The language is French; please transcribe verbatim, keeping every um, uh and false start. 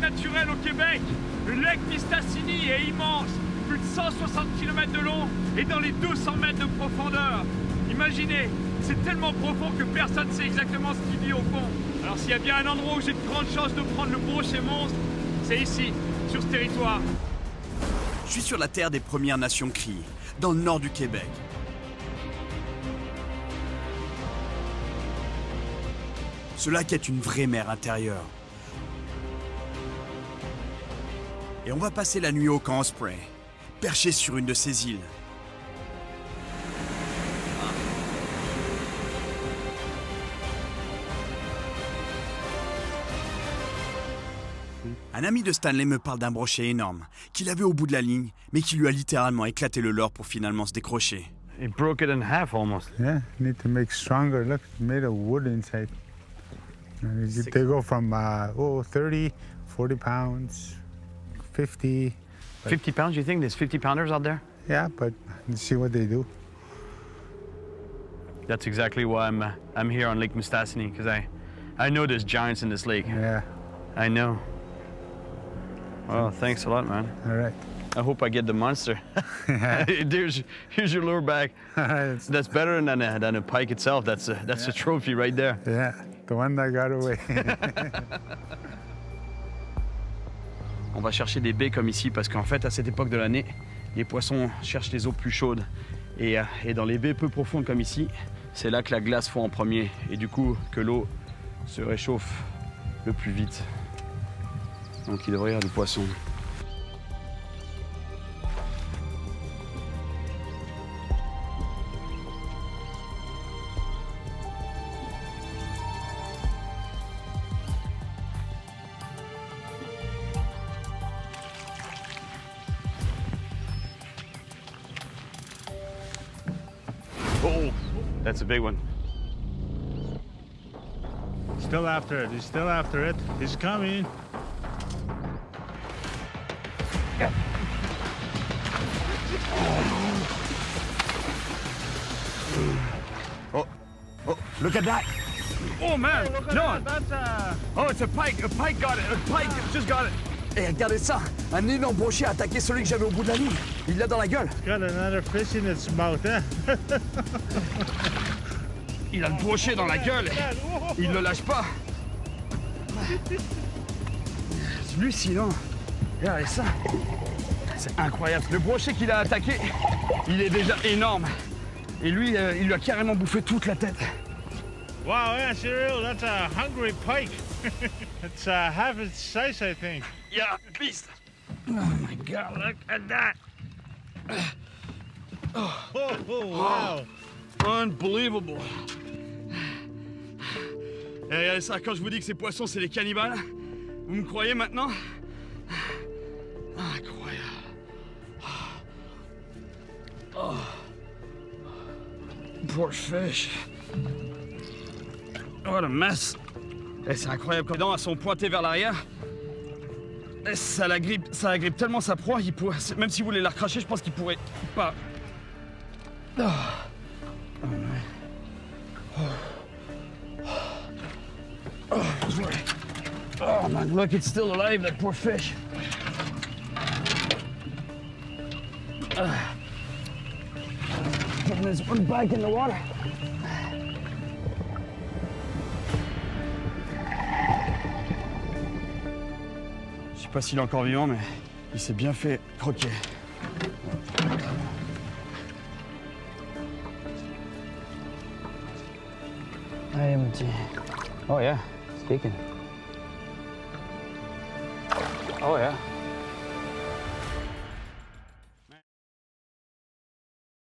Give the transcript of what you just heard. parc naturel au Québec. Le lac Mistassini est immense, plus de cent soixante kilomètres de long et dans les deux cents mètres de profondeur. Imaginez, c'est tellement profond que personne ne sait exactement ce qu'il y a au fond. Alors s'il y a bien un endroit où j'ai de grandes chances de prendre le bon chez Monstre, c'est ici, sur ce territoire. Je suis sur la terre des Premières Nations Cries, dans le nord du Québec. Ce lac est une vraie mer intérieure. Et on va passer la nuit au camp Osprey, perché sur une de ces îles. Un ami de Stanley me parle d'un brochet énorme, qu'il avait au bout de la ligne, mais qui lui a littéralement éclaté le leurre pour finalement se décrocher. It broke it in half almost. Yeah, need to make stronger. Look, it's made of wood inside. They go from uh, oh, thirty, forty pounds, fifty. But... fifty pounds, you think there's fifty pounders out there? Yeah, but you see what they do. That's exactly why I'm uh, I'm here on Lake Mistassini, because I I know there's giants in this lake. Yeah. I know. Well, thanks a lot, man. All right. I hope I get the monster. Here's, here's your lure bag. That's better than a, than a pike itself. That's a, that's yeah. a trophy right there. Yeah, the one that got away. On va chercher des baies comme ici parce qu'en fait, à cette époque de l'année, les poissons cherchent les eaux plus chaudes. Et, et dans les baies peu profondes comme ici, c'est là que la glace fond en premier. Et du coup, que l'eau se réchauffe le plus vite. Donc il devrait y avoir des poissons. Oh, that's a big one. Still after it, he's still after it. He's coming. Oh, oh, look at that! Oh man, hey, John! That, that, uh... Oh, it's a pike. A pike got it. A pike just got it. Et regardez ça! Un énorme brochet a attaqué celui que j'avais au bout de la ligne. Il l'a dans la gueule. It's got another fish in its mouth, hein? Il a le brochet dans la gueule. Il ne le lâche pas. C'est hallucinant. Regardez ça. C'est incroyable. Le brochet qu'il a attaqué, il est déjà énorme. Et lui, euh, il lui a carrément bouffé toute la tête. Wow, yeah, Cyril, that's a hungry pike. It's uh, half its size, I think. Yeah, at least. Oh my God, look at that. Oh, oh, oh wow. Oh, unbelievable. Et regardez ça, quand je vous dis que ces poissons, c'est des cannibales, vous me croyez maintenant? Incroyable. Oh. Poor fish. What a mess. Et c'est incroyable quand les dents sont pointées vers l'arrière. Ça la grippe, ça la grippe tellement sa proie, il pourrait, même si vous voulez la recracher, je pense qu'il pourrait pas. Oh. Oh, oh. Oh, oh man, look, it's still alive, that poor fish. Uh. And there's one bike in the water. Je sais pas s'il est encore vivant, mais il s'est bien fait croquer. I M T. Oh yeah, it's taken. Oh yeah.